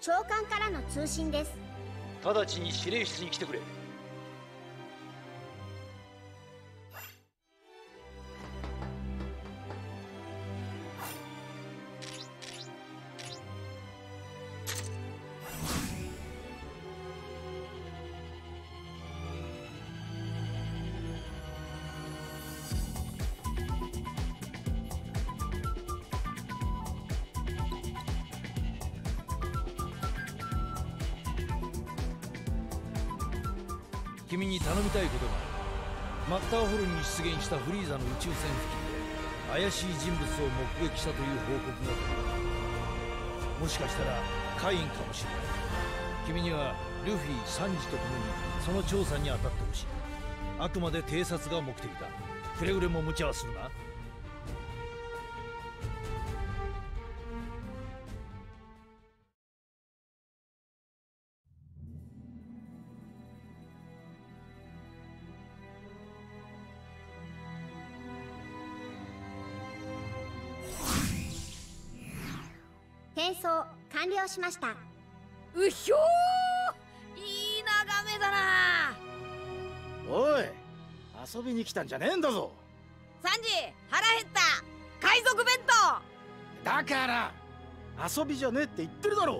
長官からの通信です。直ちに指令室に来てくれ。君に頼みたいことがある。マッターホルンに出現したフリーザの宇宙船付近で怪しい人物を目撃したという報告がある。もしかしたらカインかもしれない。君にはルフィ、サンジと共にその調査に当たってほしい。あくまで偵察が目的だ。くれぐれも無茶はするな。転送完了しました。うひょー、いい眺めだな。おい、遊びに来たんじゃねえんだぞ。サンジ、腹減った。海賊弁当。だから遊びじゃねえって言ってるだろう。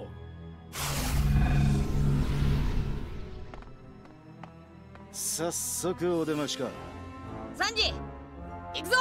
早速お出ましか。サンジ、行くぞ。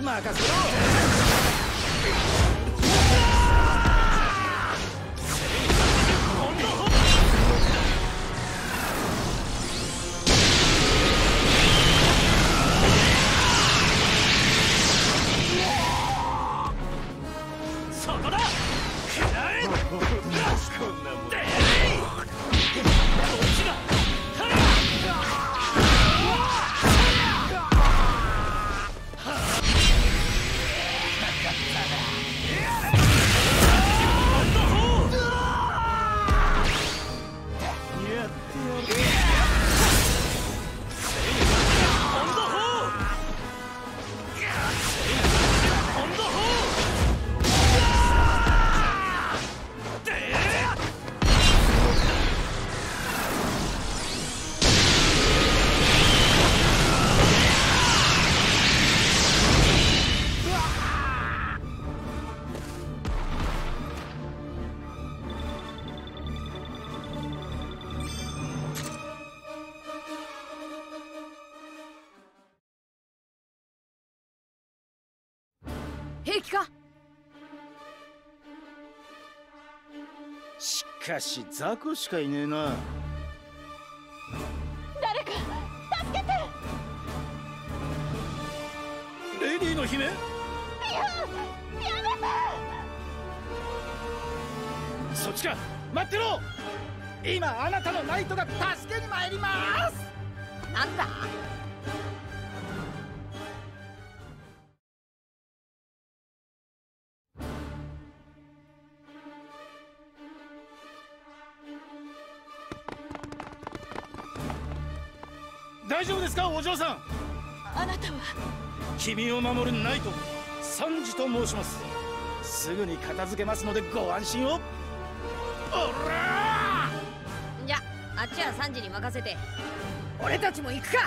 任せろ。平気か？しかしザコしかいねえな。誰か助けて。レディーの姫？いや、やめて。そっちか、待ってろ。今あなたのナイトが助けに参ります。なんだ？大丈夫ですか、お嬢さん。あなたは？君を守るナイト、サンジと申します。すぐに片付けますのでご安心を。おらー。じゃあっちはサンジに任せて、俺たちも行くか。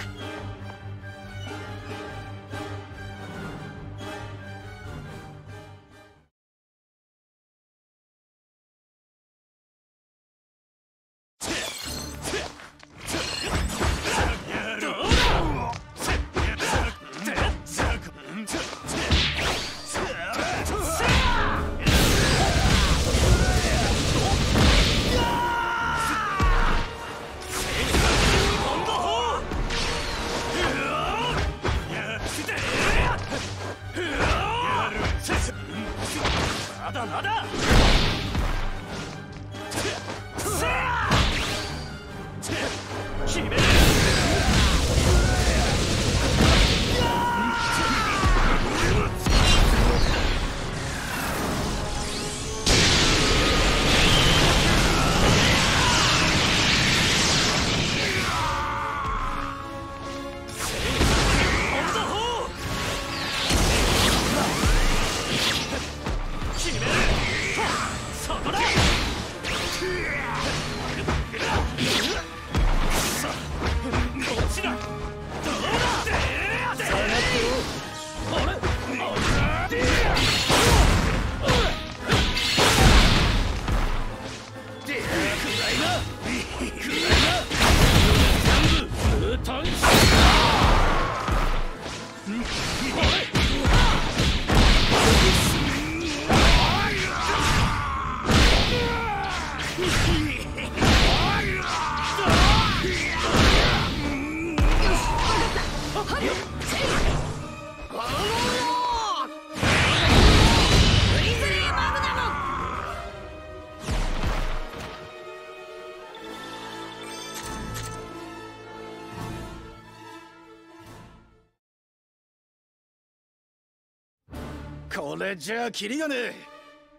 これじゃあキリがねえ。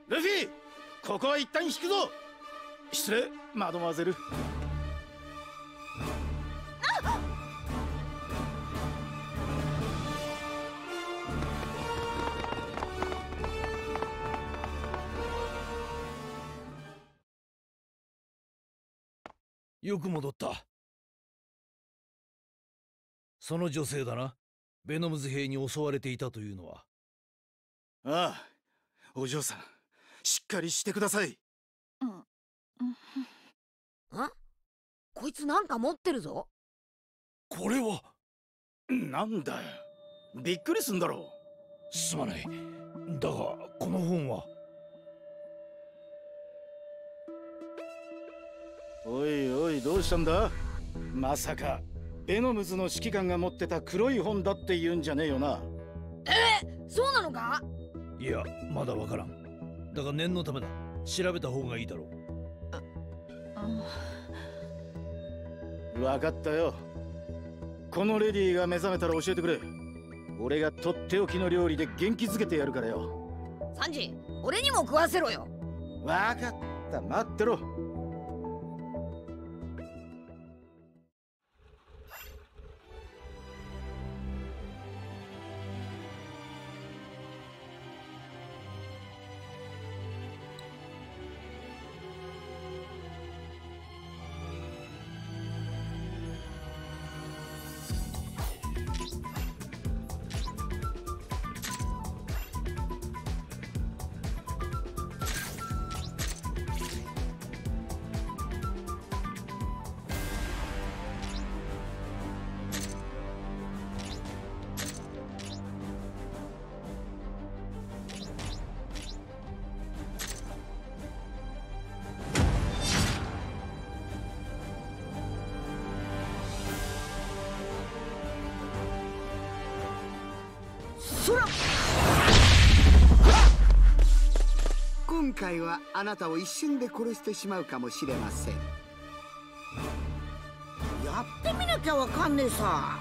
ルフィ、ここは一旦引くぞ。失礼、マドモアゼル。よく戻った。その女性だな、ベノムズ兵に襲われていたというのは。ああ、お嬢さん、しっかりしてください。あ、こいつなんか持ってるぞ。これはなんだよ、びっくりすんだろう。すまない、だがこの本は。おいおい、どうしたんだ。まさかベノムズの指揮官が持ってた黒い本だって言うんじゃねえよな。そうなのか。いや、まだわからん。だが念のためだ、調べた方がいいだろう。分かったよ。このレディーが目覚めたら教えてくれ。俺がとっておきの料理で元気づけてやるからよ。サンジ、俺にも食わせろよ。分かった、待ってろ。今回はあなたを一瞬で殺してしまうかもしれません。やってみなきゃわかんねえさ。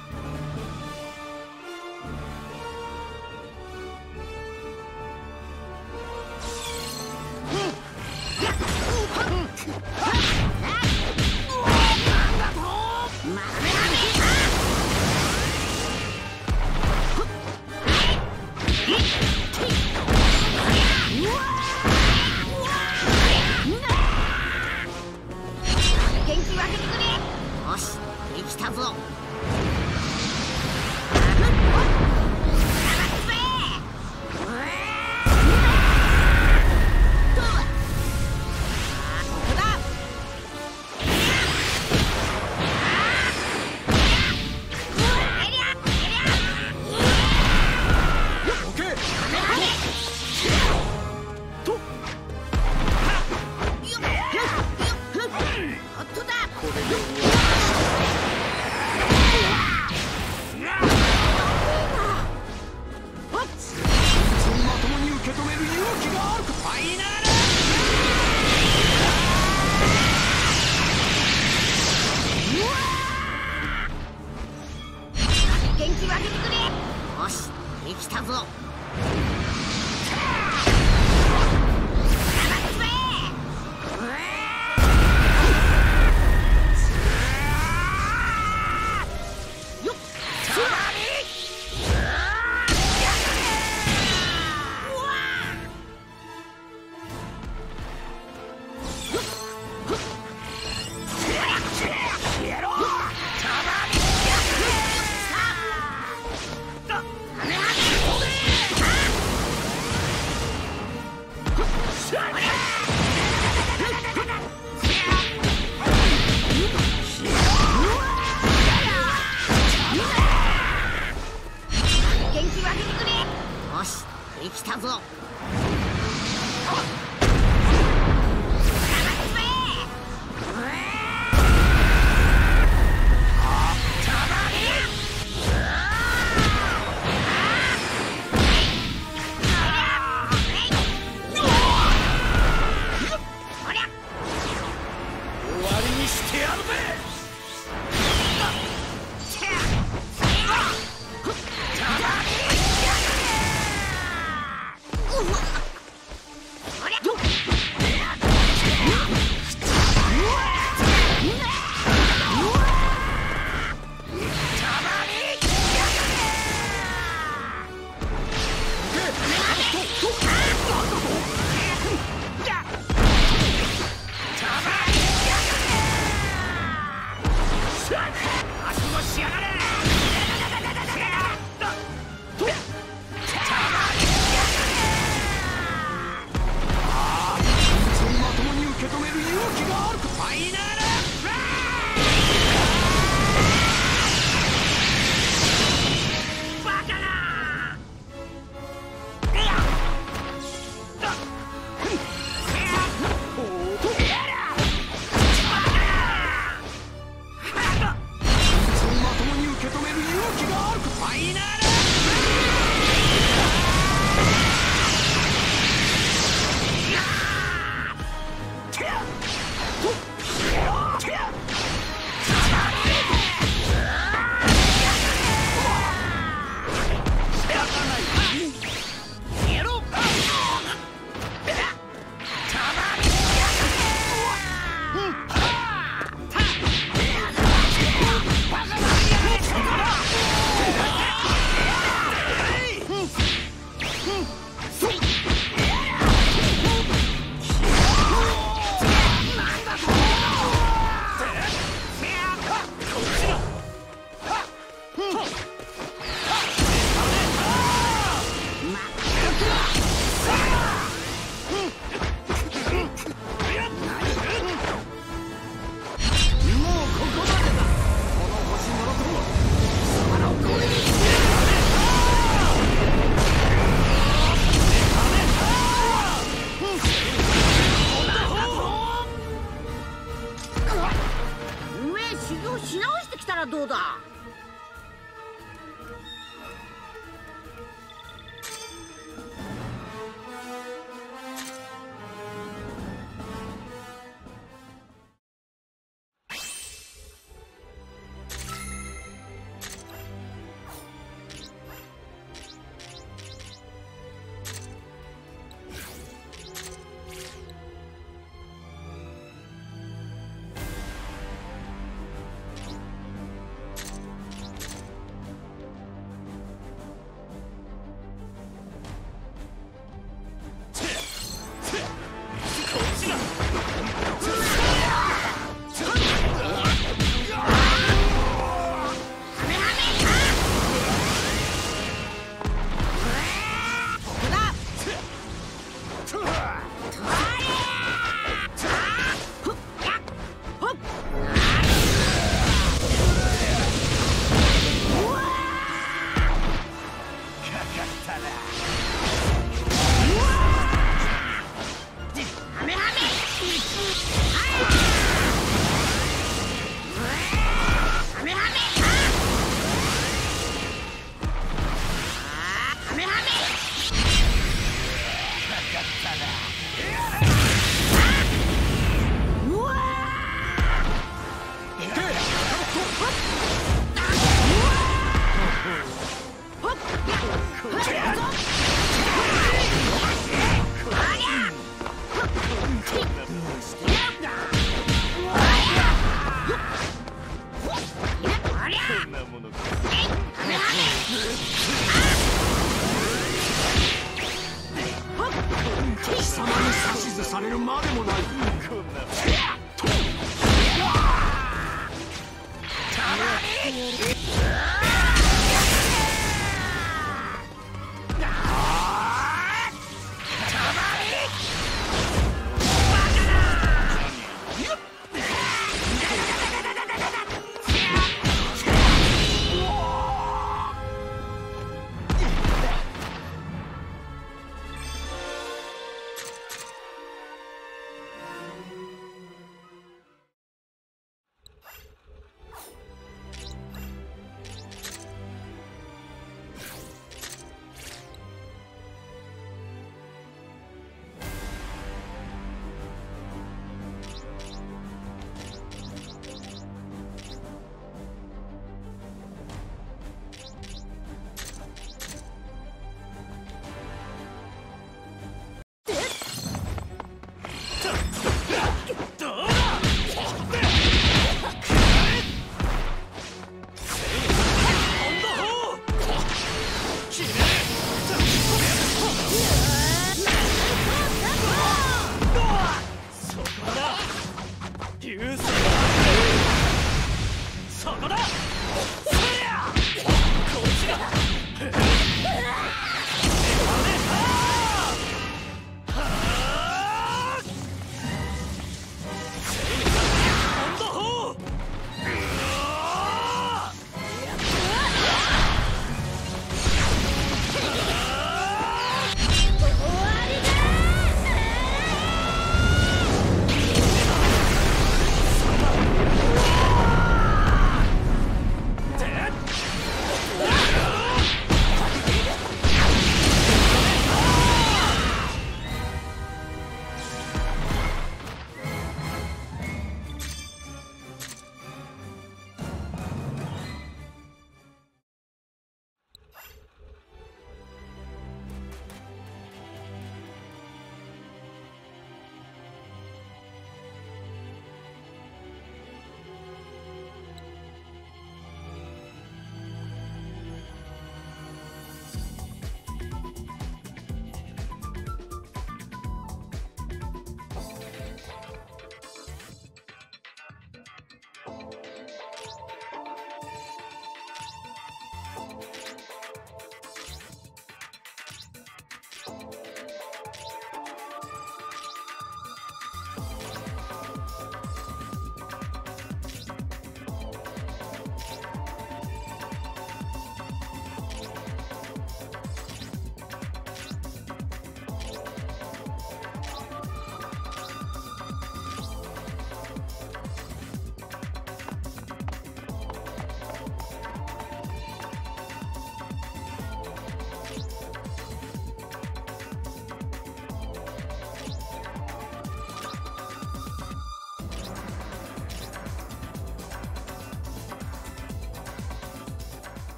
どうだ。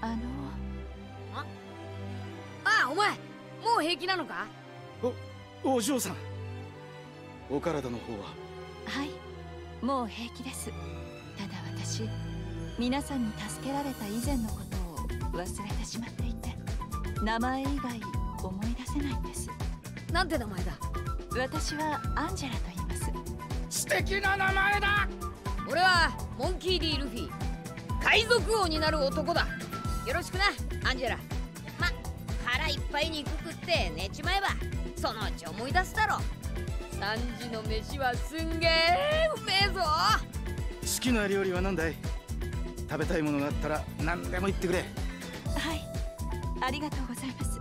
あ、お前もう平気なのか。お嬢さん、お体の方は。はい、もう平気です。ただ私、皆さんに助けられた以前のことを忘れてしまっていて、名前以外思い出せないんです。なんて名前だ。私はアンジェラと言います。素敵な名前だ。俺はモンキー・ディ・ルフィ、海賊王になる男だ。よろしくな、アンジェラ。ま、腹いっぱい肉食って寝ちまえば、そのうち思い出すだろ。3時の飯はすんげえうめえぞ。好きな料理は何だい。食べたいものがあったら何でも言ってくれ。はい、ありがとうございます。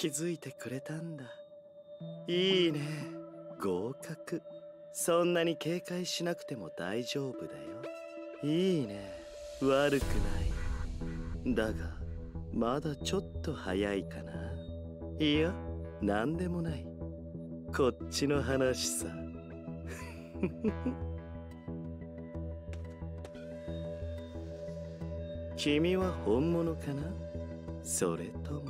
気づいてくれたんだ。いいね、合格。そんなに警戒しなくても大丈夫だよ。いいね、悪くない。だがまだちょっと早いかな。いや、なんでもない、こっちの話さ。君は本物かな、それとも。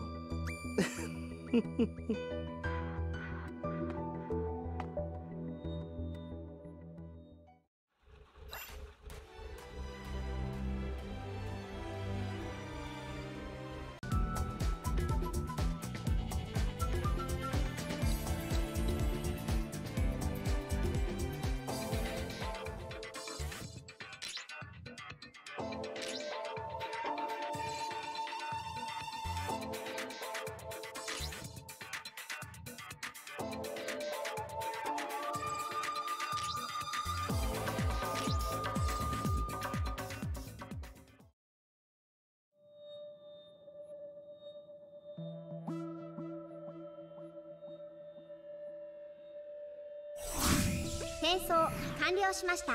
転送完了しました。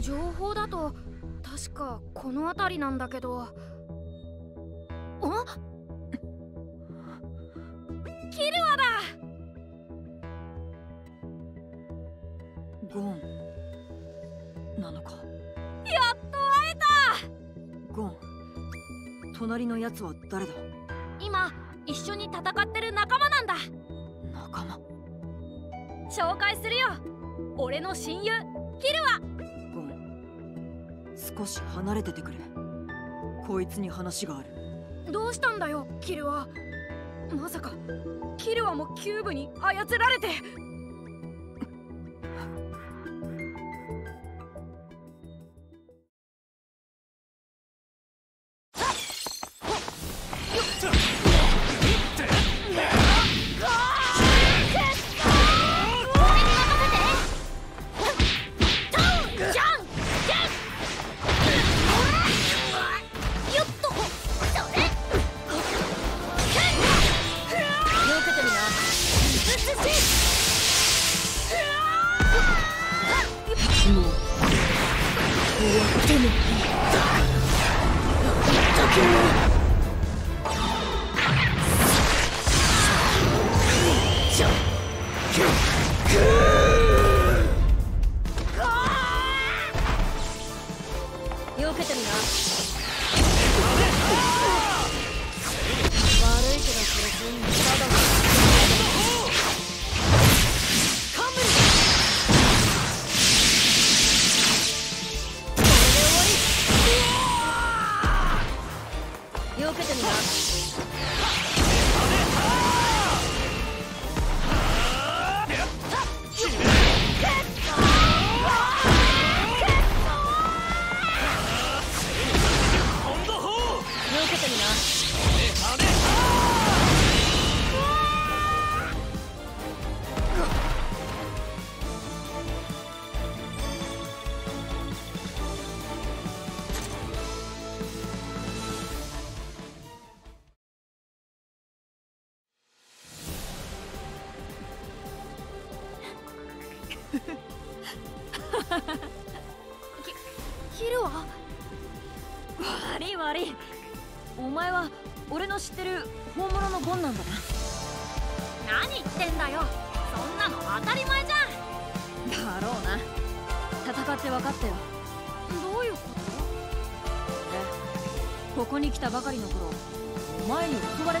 情報だと確かこの辺りなんだけど。あ、キルアだ。ゴンなのか。やっと会えた。ゴン、隣のやつは誰だ。今一緒に戦ってる仲間なんだ。仲間。紹介するよ、俺の親友キルア。ごめん、少し離れててくれ。こいつに話がある。どうしたんだよキルア。まさかキルアもキューブに操られて。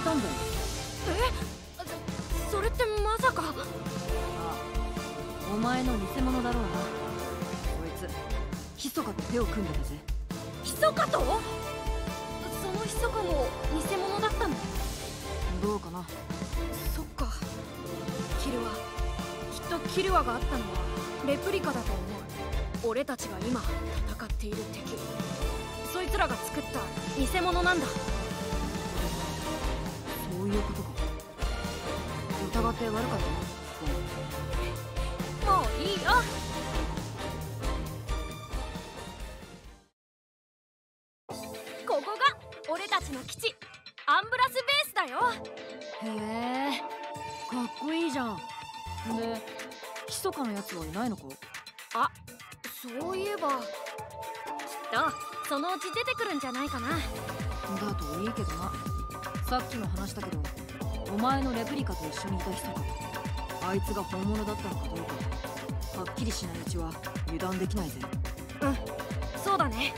ここが俺たちの基地、アンブラスベースだよ。へえ。いいじゃん。で、密かなやつはいないのか？あ、そういえば。きっとそのうち出てくるんじゃないかな。だといいけどな。さっきも話したけど、お前のレプリカと一緒にいた人か、あいつが本物だったのかどうか、はっきりしないうちは油断できないぜ。うん、そうだね。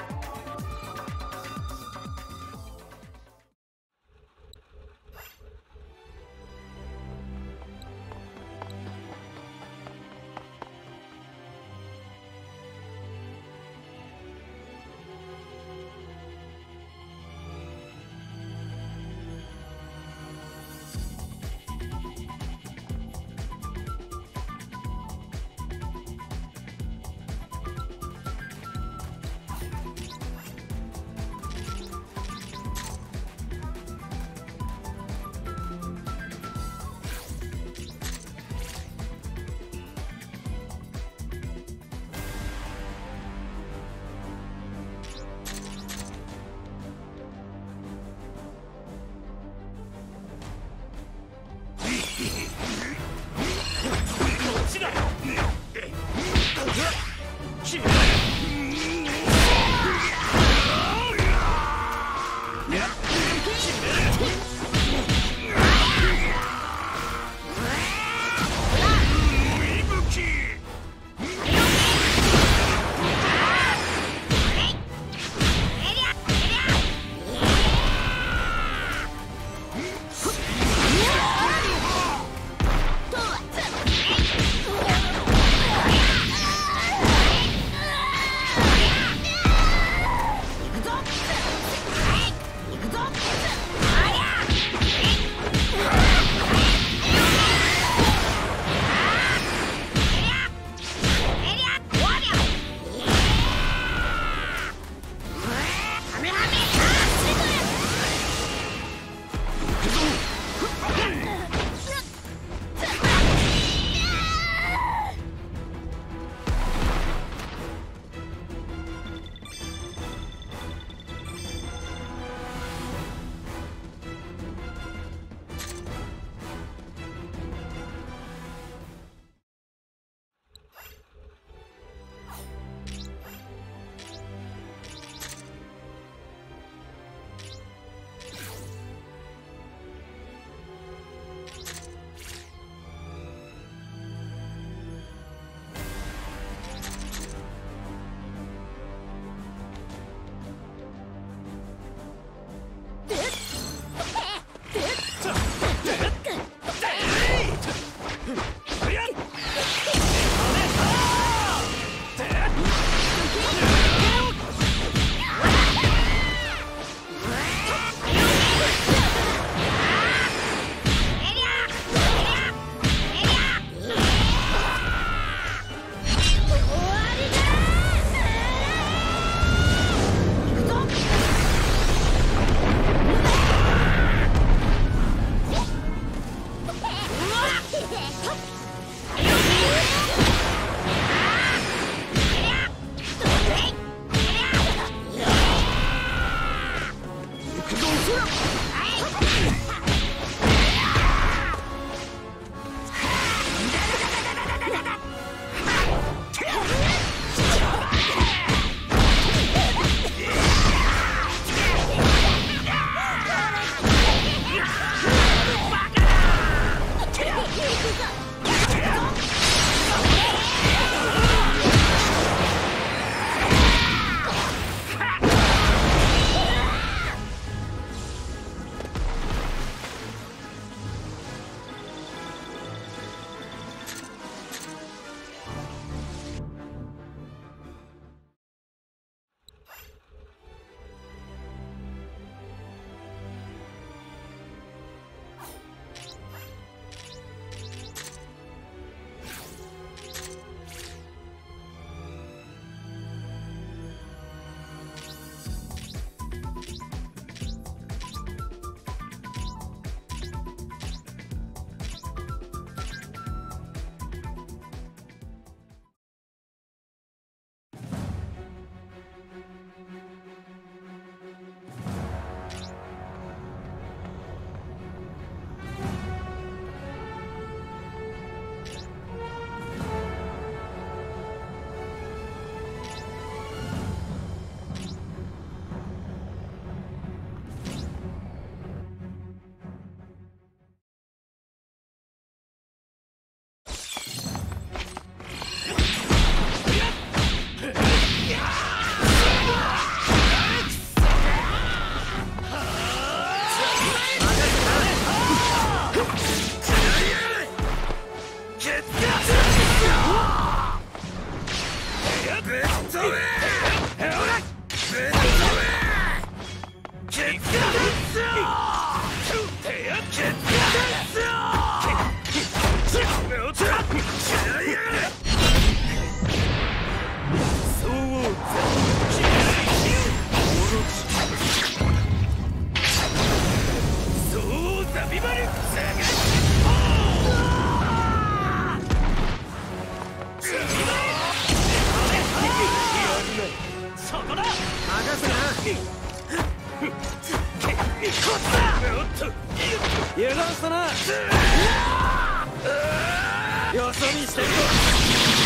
みにしてるぞ。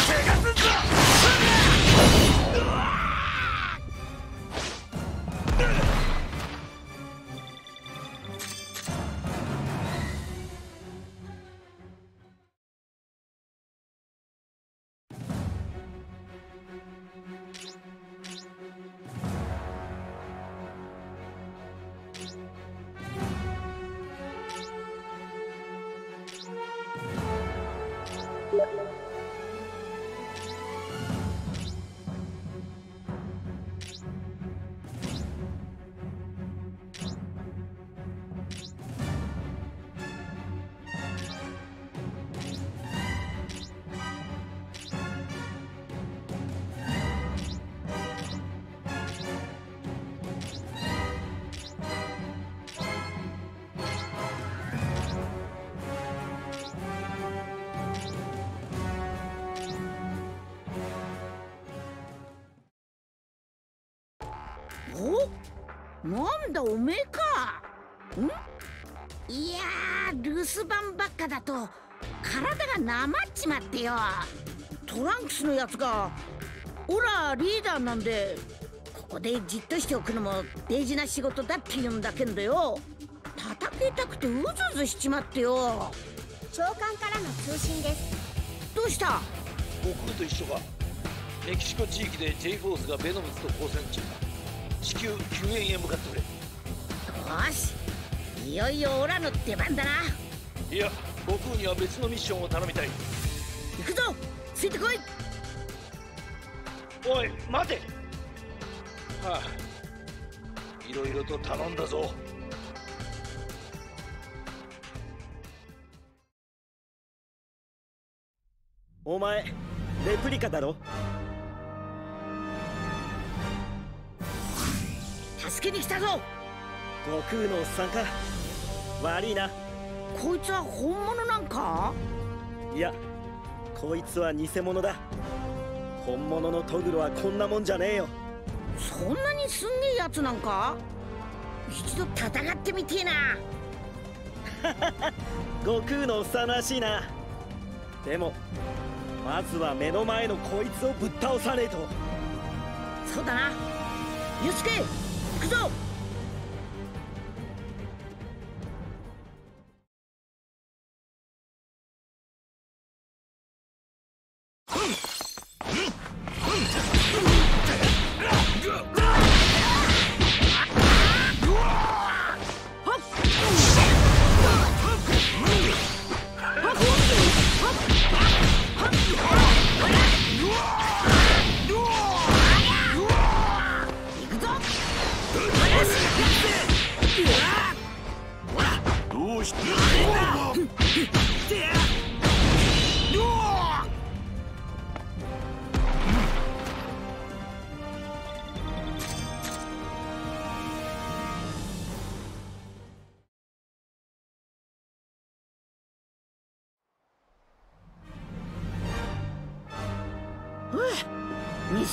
怪我すんぞ。なんだおめえか。ん？いやー、留守番ばっかだと体がなまっちまってよ。トランクスのやつがオラリーダーなんで、ここでじっとしておくのも大事な仕事だって言うんだけんだよ。叩けたくてうずうずしちまってよ。長官からの通信です。どうした？悟空と一緒か。メキシコ地域で J フォースがベノムズと交戦中だ。至急救援へ向かってくれ。よし、いよいよオラの出番だな。いや、悟空には別のミッションを頼みたい。行くぞ、ついてこい。おい、待て。はあ、いろいろと頼んだぞ。お前、レプリカだろ。助けに来たぞ。悟空のおっさんか。悪いな。こいつは本物なんか？いや、こいつは偽物だ。本物のトグロはこんなもんじゃねえよ。そんなにすんげえやつなんか？一度戦ってみてえな。悟空のおっさんらしいな。でもまずは目の前のこいつをぶっ倒さねえと。そうだな。ユスケ、行くぞ。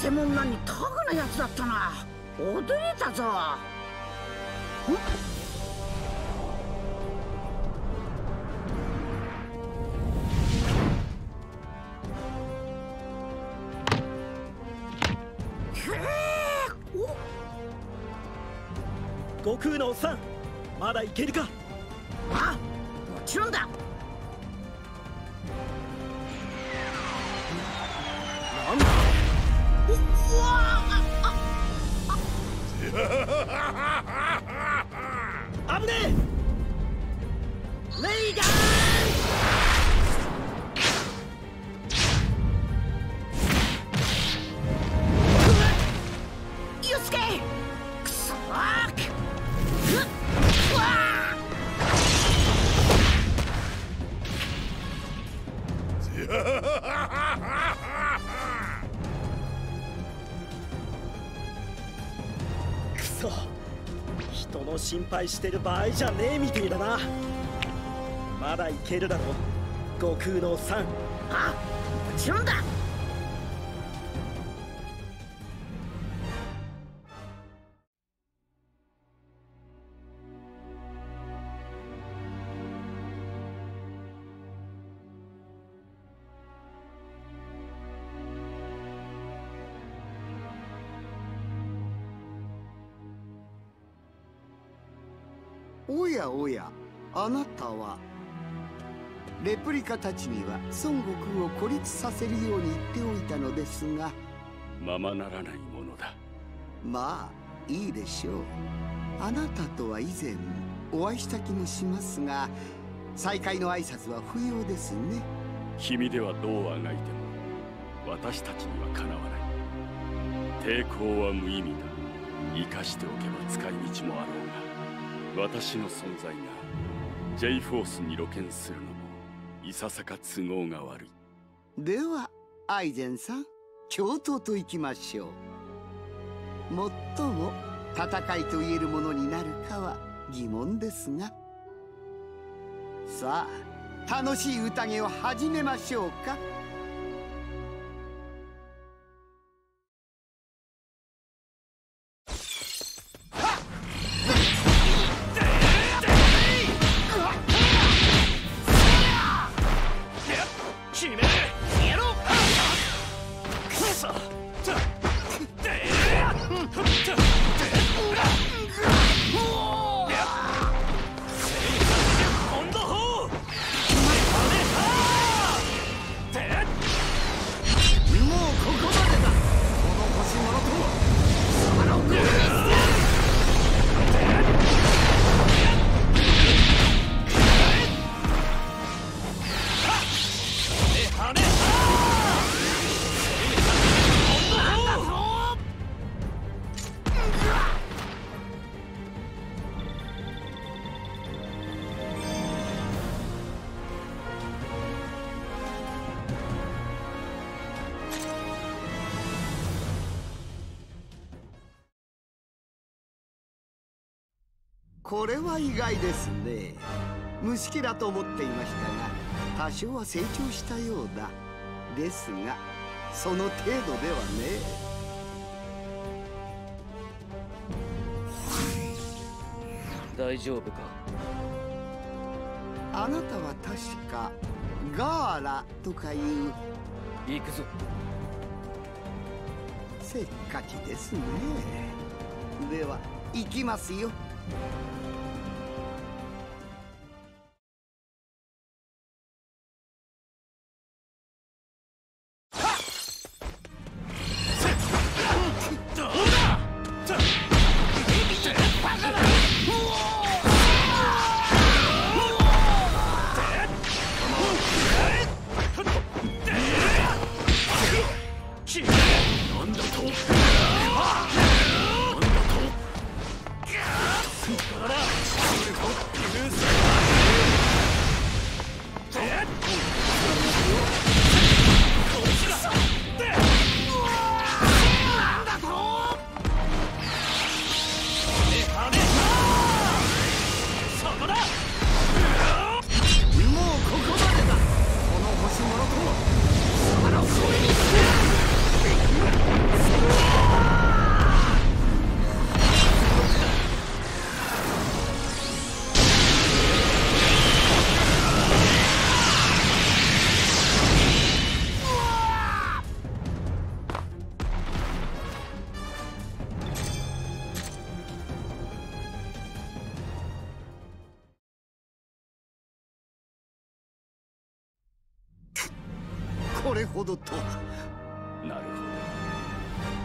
偽物なにタグのやつだったな。驚いたぞ。悟空のおっさん、まだいけるか？あ、もちろんだ。なんだ？うわあぶねえ。レイガーン！人の心配してる場合じゃねえみてえだな。まだいけるだろ悟空のおっさん。あ、もちろんだ。おやおや、あなたは。レプリカたちには孫悟空を孤立させるように言っておいたのですが。ままならないものだ。まあいいでしょう。あなたとは以前お会いした気もしますが、再会の挨拶は不要ですね。君ではどうあがいても私たちにはかなわない。抵抗は無意味だ。生かしておけば使い道もあろうが、私の存在が J フォースに露見するのもいささか都合が悪い。ではアイゼンさん、共闘といきましょう。もっとも戦いと言えるものになるかは疑問ですが、さあ楽しい宴を始めましょうか。これは意外ですね。虫気だと思っていましたが、多少は成長したようだ。ですがその程度ではね。大丈夫か。あなたは確かガーラとかいう。行くぞ。せっかちですね。では行きますよ。これほどとは。なるほど。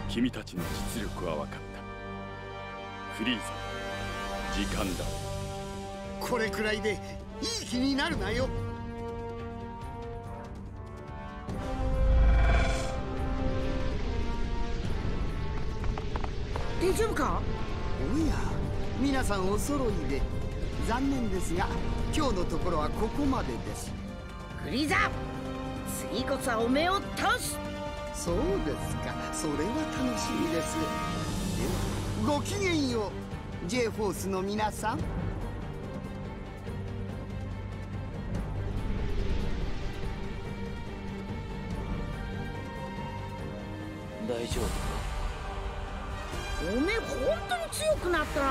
君たちの実力は分かった。フリーザ、時間だ。これくらいでいい気になるなよ。大丈夫か。おや、皆さんお揃いで。残念ですが今日のところはここまでです。フリーザ、次こそはお目を倒す。そうですか、それは楽しみです。ではごきげんよう J フォースの皆さん。大丈夫か。おめえ本当に強くなったな。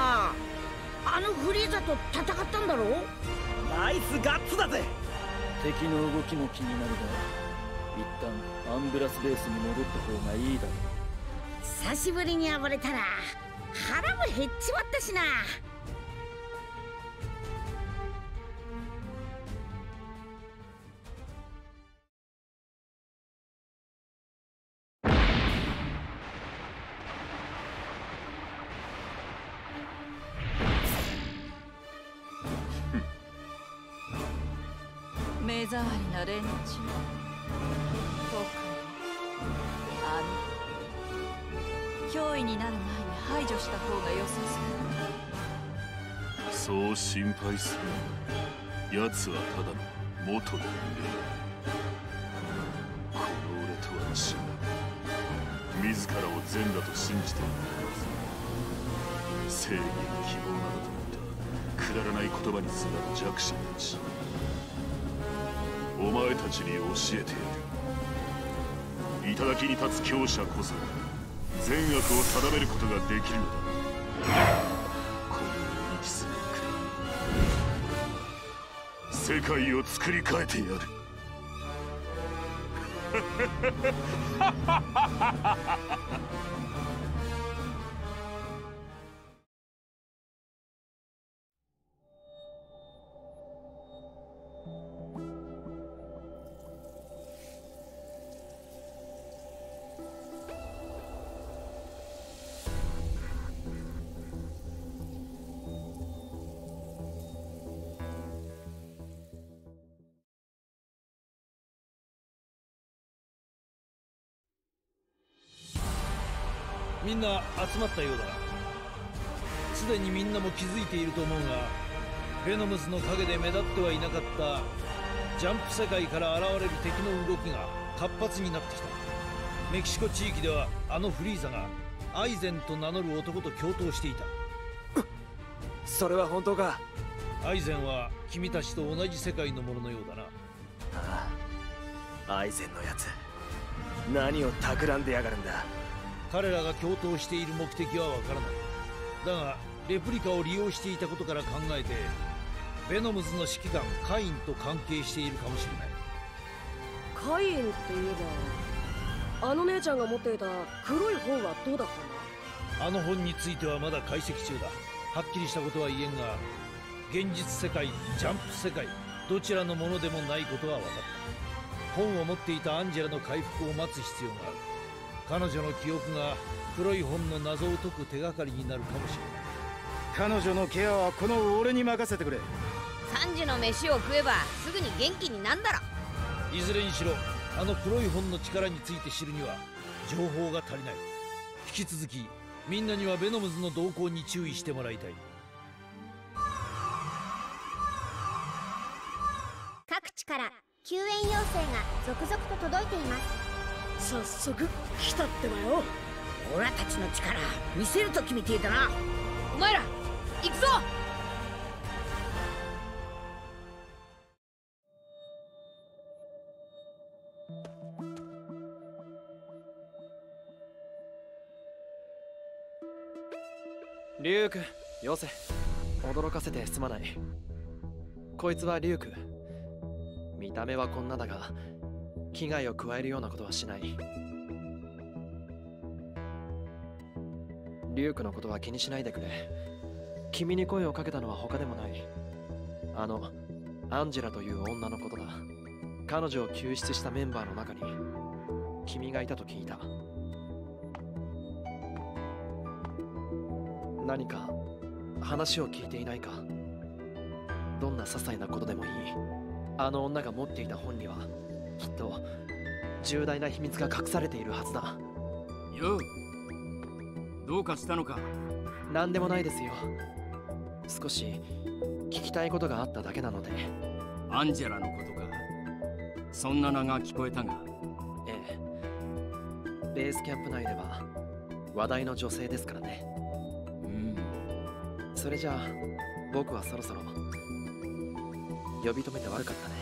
あのフリーザと戦ったんだろ。ナイスガッツだぜ。敵の動きも気になるが、一旦アンブラスベースに戻った方がいいだろう。久しぶりに暴れたら腹も減っちまったしな。目障りな連中。特に脅威になる前に排除した方が良さそう。そう心配する。奴はただの元の霊。この俺とは違う。自らを善だと信じている。正義や希望などとくだらない言葉にすがる弱者たち。お前たちに教えてやる。頂きに立つ強者こそ善悪を定めることができるのだ。この息するくらい世界を作り変えてやる。みんな集まったようだ。すでにみんなも気づいていると思うが、ベノムスの陰で目立ってはいなかったジャンプ世界から現れる敵の動きが活発になってきた。メキシコ地域ではあのフリーザがアイゼンと名乗る男と共闘していた。それは本当か？アイゼンは君たちと同じ世界のもののようだな。ああ、アイゼンのやつ、何を企んでやがるんだ。彼らが共闘している目的はわからない。だがレプリカを利用していたことから考えて、ベノムズの指揮官カインと関係しているかもしれない。カインって言えばあの姉ちゃんが持っていた黒い本はどうだったの？あの本についてはまだ解析中だ。はっきりしたことは言えんが、現実世界、ジャンプ世界、どちらのものでもないことは分かった。本を持っていたアンジェラの回復を待つ必要がある。彼女の記憶が黒い本の謎を解く手がかりになるかもしれない。彼女のケアはこの俺に任せてくれ。3時の飯を食えばすぐに元気になんだろ。いずれにしろあの黒い本の力について知るには情報が足りない。引き続きみんなにはベノムズの動向に注意してもらいたい。各地から救援要請が続々と届いています。早速来たってばよ。オラたちの力見せるときみてえだな。お前ら行くぞ。リュウク、よせ。驚かせてすまない。こいつはリュウク。見た目はこんなだが危害を加えるようなことはしない。リュウクのことは気にしないでくれ。君に声をかけたのは他でもない。あのアンジェラという女のことだ。彼女を救出したメンバーの中に君がいたと聞いた。何か話を聞いていないか？どんな些細なことでもいい。あの女が持っていた本にはきっと重大な秘密が隠されているはずだ。よう、どうかしたのか？何でもないですよ。少し聞きたいことがあっただけなので。アンジェラのことか。そんな名が聞こえたが。ええ、ベースキャンプ内では話題の女性ですからね。うん、それじゃあ僕はそろそろ。呼び止めて悪かったね。